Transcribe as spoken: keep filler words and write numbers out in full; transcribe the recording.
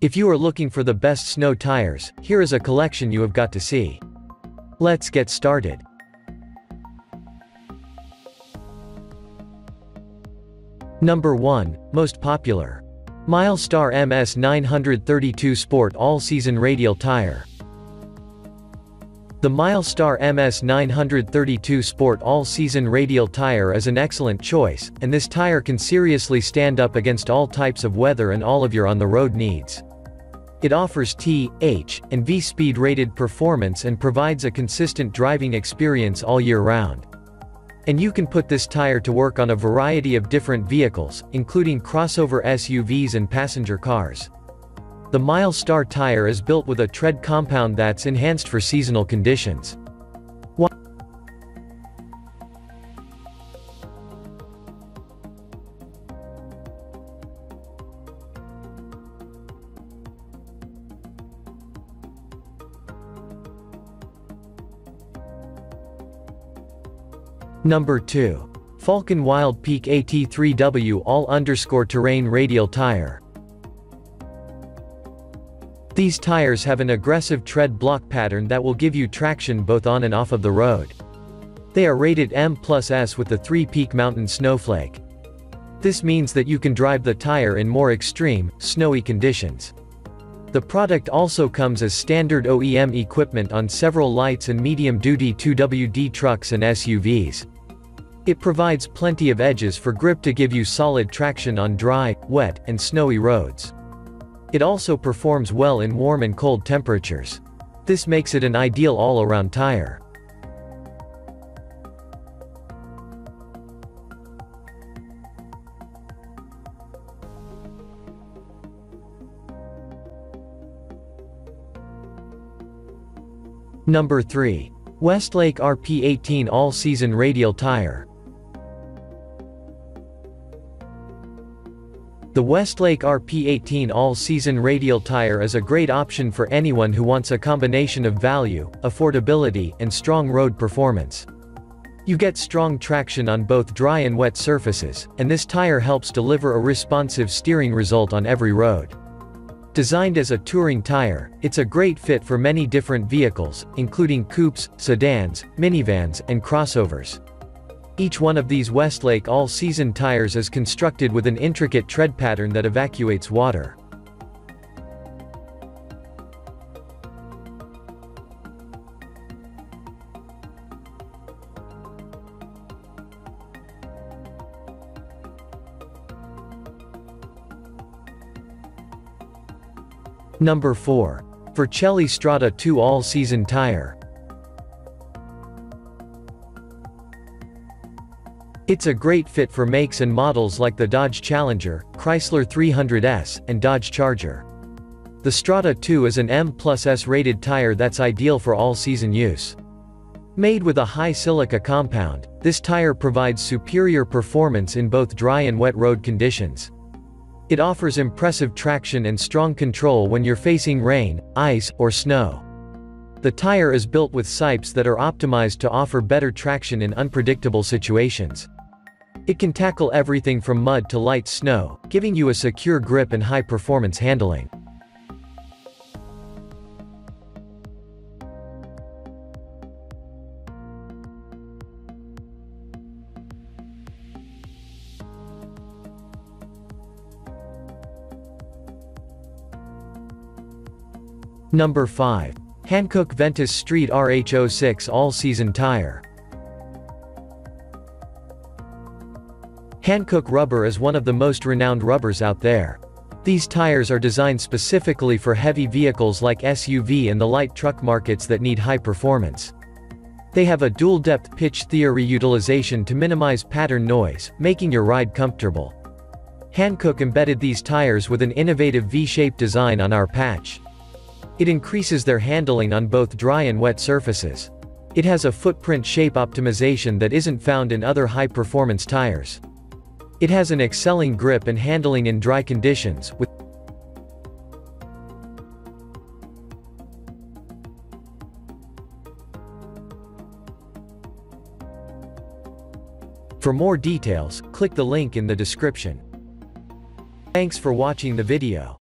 If you are looking for the best snow tires, here is a collection you have got to see. Let's get started. Number one. Most popular. Milestar M S nine thirty-two Sport All-Season Radial Tire. The Milestar M S nine thirty-two Sport All-Season Radial Tire is an excellent choice, and this tire can seriously stand up against all types of weather and all of your on-the-road needs. It offers T, H, and V speed rated performance and provides a consistent driving experience all year round. And you can put this tire to work on a variety of different vehicles, including crossover S U Vs and passenger cars. The Milestar tire is built with a tread compound that's enhanced for seasonal conditions. Number two. Falken Wildpeak A T three W All Underscore Terrain Radial Tire. These tires have an aggressive tread block pattern that will give you traction both on and off of the road. They are rated M plus S with the three-peak mountain snowflake. This means that you can drive the tire in more extreme, snowy conditions. The product also comes as standard O E M equipment on several lights and medium-duty two W D trucks and S U Vs. It provides plenty of edges for grip to give you solid traction on dry, wet, and snowy roads. It also performs well in warm and cold temperatures. This makes it an ideal all-around tire. Number three. Westlake R P eighteen All-Season Radial Tire. The Westlake R P eighteen All-Season Radial Tire is a great option for anyone who wants a combination of value, affordability, and strong road performance. You get strong traction on both dry and wet surfaces, and this tire helps deliver a responsive steering result on every road. Designed as a touring tire, it's a great fit for many different vehicles, including coupes, sedans, minivans, and crossovers. Each one of these Westlake all-season tires is constructed with an intricate tread pattern that evacuates water. Number four. Vercelli Strada two All-Season Tire. It's a great fit for makes and models like the Dodge Challenger, Chrysler three hundred S, and Dodge Charger. The Strada two is an M plus S rated tire that's ideal for all-season use. Made with a high silica compound, this tire provides superior performance in both dry and wet road conditions. It offers impressive traction and strong control when you're facing rain, ice, or snow. The tire is built with sipes that are optimized to offer better traction in unpredictable situations. It can tackle everything from mud to light snow, giving you a secure grip and high-performance handling. Number five. Hankook Ventus S T R H zero six All-Season Tire. Hankook rubber is one of the most renowned rubbers out there. These tires are designed specifically for heavy vehicles like S U V and the light truck markets that need high performance. They have a dual-depth pitch theory utilization to minimize pattern noise, making your ride comfortable. Hankook embedded these tires with an innovative V-shaped design on our patch. It increases their handling on both dry and wet surfaces. It has a footprint shape optimization that isn't found in other high-performance tires. It has an excelling grip and handling in dry conditions, with For more details, click the link in the description. Thanks for watching the video.